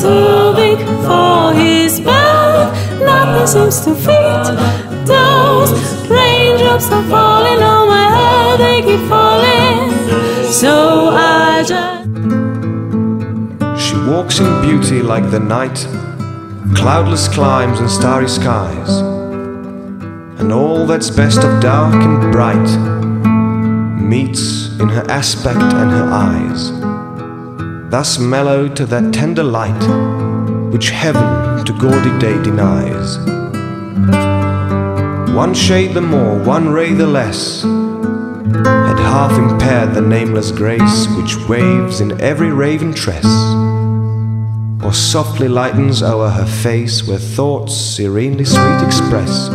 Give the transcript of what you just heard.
here to wink for his bath. Nothing seems to fit. Those raindrops are falling on my head, they keep falling. So I just... She walks in beauty like the night, cloudless climes and starry skies, and all that's best of dark and bright meets in her aspect and her eyes, thus mellowed to that tender light which heaven to gaudy day denies. One shade the more, one ray the less, had half impaired the nameless grace which waves in every raven tress, or softly lightens o'er her face where thoughts serenely sweet express.